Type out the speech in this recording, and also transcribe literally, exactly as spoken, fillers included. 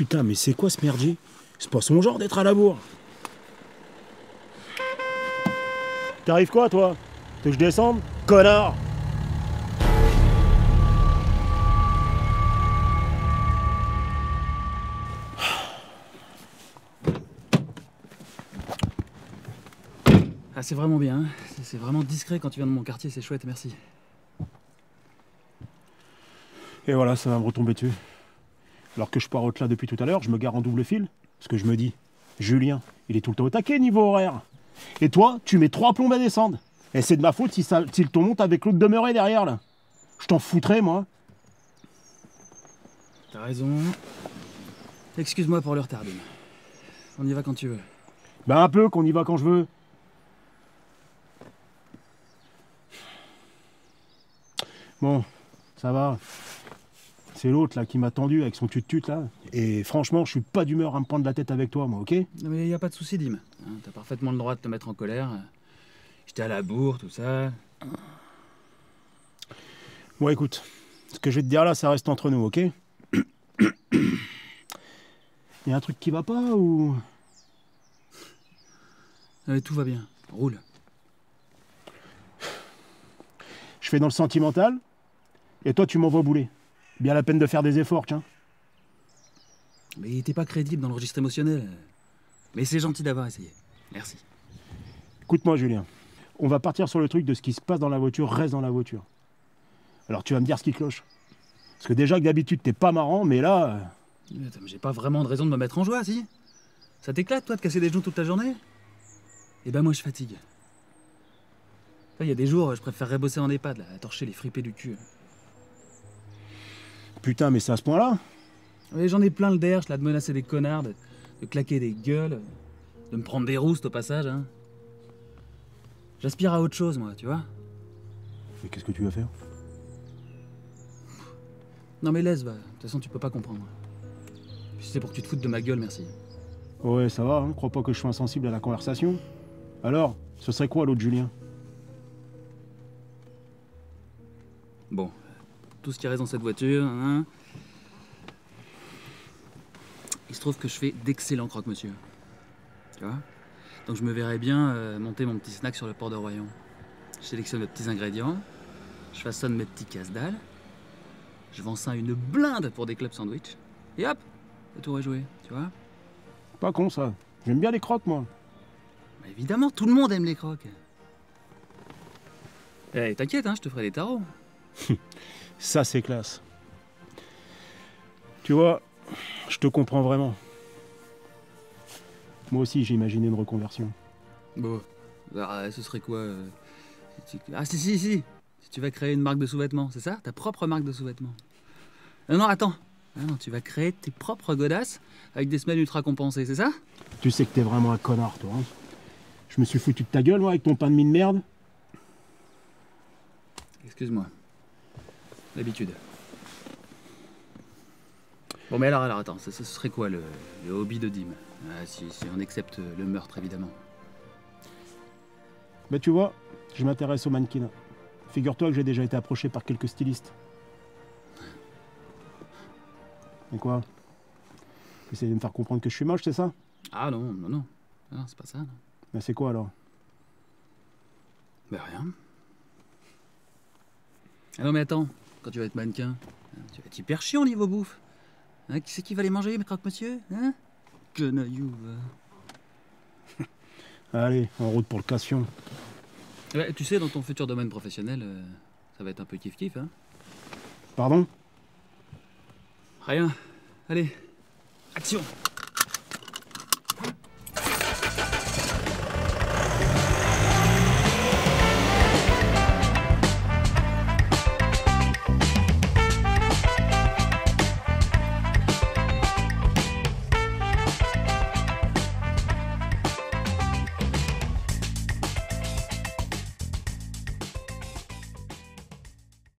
Putain, mais c'est quoi ce merdier? C'est pas son genre d'être à la bourre. T'arrives quoi, toi? Tu veux que je descende? Connard! Ah, c'est vraiment bien, hein. C'est vraiment discret quand tu viens de mon quartier, c'est chouette, merci. Et voilà, ça va me retomber dessus. Alors que je pars au delà depuis tout à l'heure, je me gare en double fil. Parce que je me dis, Julien, il est tout le temps au taquet niveau horaire. Et toi, tu mets trois plombes à descendre. Et c'est de ma faute si, ça, si ton monte avec l'autre demeuré derrière, là. Je t'en foutrais, moi. T'as raison. Excuse-moi pour le retard, Bim. On y va quand tu veux. Ben un peu qu'on y va quand je veux. Bon, ça va. C'est l'autre là qui m'a tendu avec son tut-tut là. Et franchement, je suis pas d'humeur à me prendre la tête avec toi, moi, ok? Non mais y a pas de souci, Dim. Hein, t'as parfaitement le droit de te mettre en colère. J'étais à la bourre, tout ça. Bon, écoute, ce que je vais te dire là, ça reste entre nous, ok? Y a un truc qui va pas ou? Allez, tout va bien. Roule. Je fais dans le sentimental et toi tu m'envoies bouler. Bien la peine de faire des efforts, tiens. Mais t'es pas crédible dans le registre émotionnel. Mais c'est gentil d'avoir essayé. Merci. Écoute-moi, Julien. On va partir sur le truc de ce qui se passe dans la voiture, reste dans la voiture. Alors tu vas me dire ce qui cloche. Parce que déjà que d'habitude t'es pas marrant, mais là... Attends, mais j'ai pas vraiment de raison de me mettre en joie, si? Ça t'éclate, toi, de casser des genoux toute la journée? Eh ben moi, je fatigue. Il y a des jours, je préférerais bosser en EHPAD, là, à torcher les fripés du cul. Putain, mais c'est à ce point-là? Oui, j'en ai plein le derche, là, de menacer des connards, de, de claquer des gueules, de me prendre des roustes au passage, hein. J'aspire à autre chose, moi, tu vois. Mais qu'est-ce que tu vas faire? Non mais laisse, bah, de toute façon, tu peux pas comprendre. Puis c'est pour que tu te foutes de ma gueule, merci. Ouais, ça va, hein, crois pas que je suis insensible à la conversation. Alors, ce serait quoi l'autre Julien? Bon. Tout ce qui reste dans cette voiture, hein. Il se trouve que je fais d'excellents croque-monsieur. Tu vois? Donc je me verrais bien euh, monter mon petit snack sur le port de Royan. Je sélectionne mes petits ingrédients, je façonne mes petits casse-dalles, je vends ça une blinde pour des clubs sandwich, et hop, le tour est joué, tu vois? Pas con ça, j'aime bien les croques moi. Mais évidemment, tout le monde aime les croques. Eh, t'inquiète, hein, je te ferai des tarots. Ça, c'est classe. Tu vois, je te comprends vraiment. Moi aussi, j'ai imaginé une reconversion. Bon, bah, ce serait quoi euh... Ah, si, si, si tu vas créer une marque de sous-vêtements, c'est ça? Ta propre marque de sous-vêtements. Non, non, attends. Ah, non, tu vas créer tes propres godasses avec des semelles ultra compensées, c'est ça? Tu sais que t'es vraiment un connard, toi. Hein, je me suis foutu de ta gueule, moi, avec ton pain de mie de merde. Excuse-moi. D'habitude. Bon, mais alors, alors attends, ce, ce serait quoi le, le hobby de Dim? Ah, si, si on accepte le meurtre, évidemment. Bah, tu vois, je m'intéresse au mannequin. Figure-toi que j'ai déjà été approché par quelques stylistes. Mais quoi? Tu essaies de me faire comprendre que je suis moche, c'est ça? Ah non, non, non. Non, c'est pas ça. Non. Bah, c'est quoi alors? Bah, rien. Ah non, mais attends. Quand tu vas être mannequin, tu vas être hyper chiant niveau bouffe. Hein, qui c'est qui va les manger, mes croque-monsieur? Hein? Quenaillou, va. Allez, en route pour le Cassion. Ouais, tu sais, dans ton futur domaine professionnel, euh, ça va être un peu kiff-kiff, hein? Pardon? Rien. Allez, action!